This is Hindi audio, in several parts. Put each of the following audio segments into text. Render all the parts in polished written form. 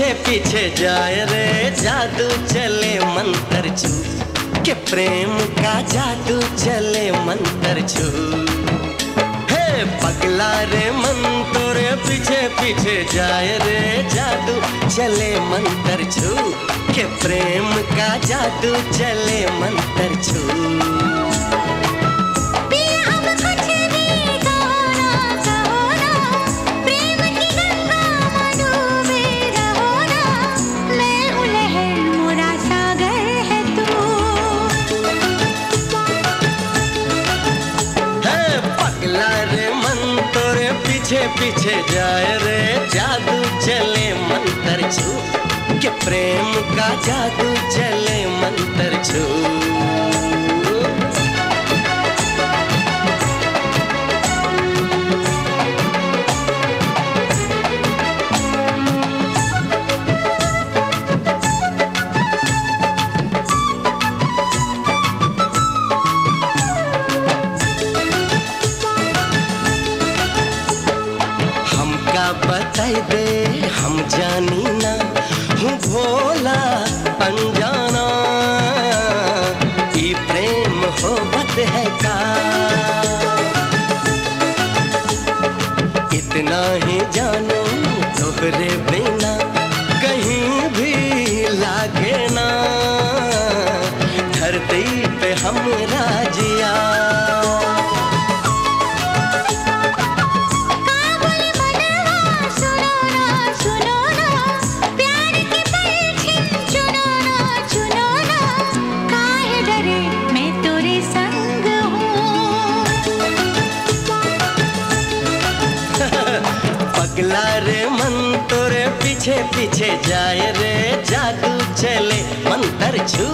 पीछे पीछे जाए रे जादू चले मंत्र छू के प्रेम का जादू चले मंत्र छू। हे पगला रे मन तोरे पीछे पीछे जाए रे जादू चले मंत्र छू के प्रेम का जादू चले मंत्र छू। पीछे पीछे जाए रे जादू चले मंत्र छू के प्रेम का जादू चले मंत्र छू। बताई दे हम जानी ना हूँ भोला अनजाना ये प्रेम मोहब्बत है का इतना ही जानो तोहरे बिना कहीं भी लागे ना धरती पे हम राजिया। पगला रे मन तोरे पीछे पीछे जाए रे जादू चले मंत्र छू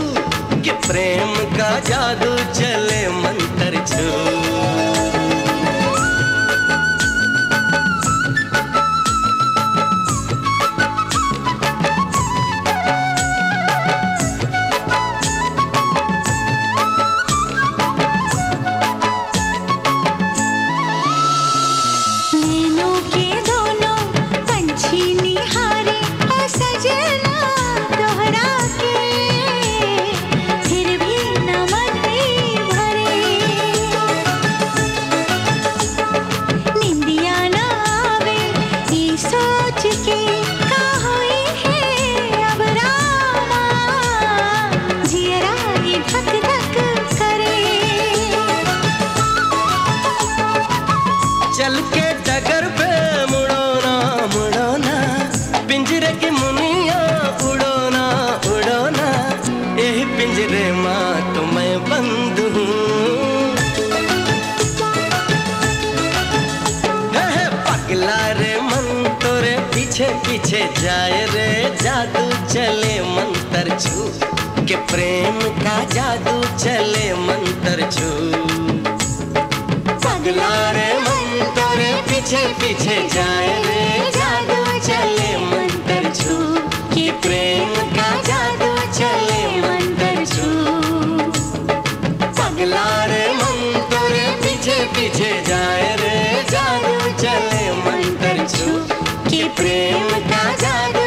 के प्रेम का जादू चले मंत्र छू। चल के डगर पे मुड़ोना मुड़ोना पिंजरे की मुनिया उड़ोना उड़ोना यही पिंजरे माँ तो मैं बंद हूँ। पगला रे मन तोरे पीछे पीछे जाए रे जादू चले मंत्र छू के प्रेम का जादू चले मंत्र छू। पगला रे तोरे पीछे पीछे जाए रे जादू चले मंत्र छू कि प्रेम का जादू चले मंत्र छू। पगला रे मन तोरे पीछे पीछे जाए रे जादू चले मंत्र छू कि प्रेम का जादू